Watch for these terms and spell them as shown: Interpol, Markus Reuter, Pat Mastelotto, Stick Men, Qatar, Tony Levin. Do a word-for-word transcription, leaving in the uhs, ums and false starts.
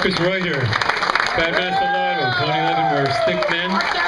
Markus Reuter, Pat Mastelotto, Tony Levin, we're Stick Men.